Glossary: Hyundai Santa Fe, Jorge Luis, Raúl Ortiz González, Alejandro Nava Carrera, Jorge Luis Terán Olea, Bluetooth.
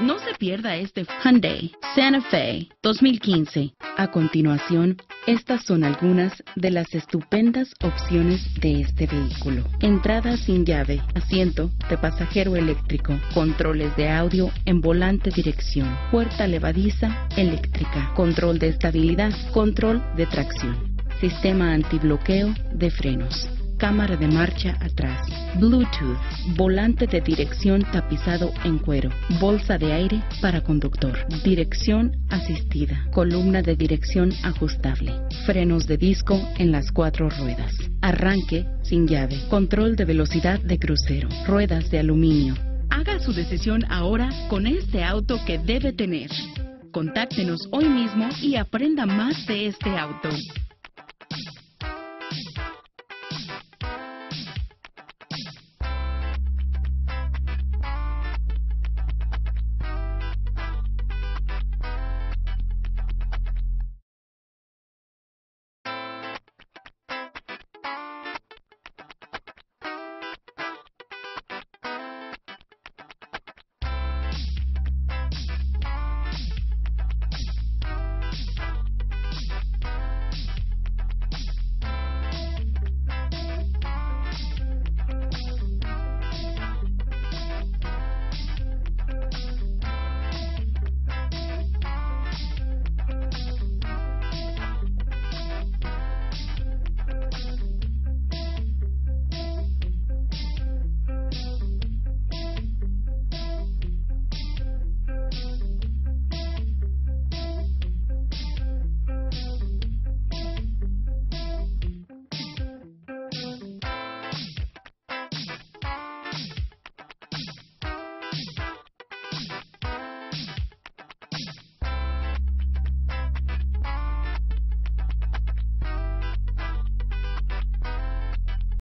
No se pierda este Hyundai Santa Fe 2015. A continuación, estas son algunas de las estupendas opciones de este vehículo: entrada sin llave, asiento de pasajero eléctrico, controles de audio en volante dirección, puerta levadiza eléctrica, control de estabilidad, control de tracción, sistema antibloqueo de frenos, cámara de marcha atrás, Bluetooth, volante de dirección tapizado en cuero, bolsa de aire para conductor, dirección asistida, columna de dirección ajustable, frenos de disco en las 4 ruedas, arranque sin llave, control de velocidad de crucero, ruedas de aluminio. Haga su decisión ahora con este auto que debe tener. Contáctenos hoy mismo y aprenda más de este auto.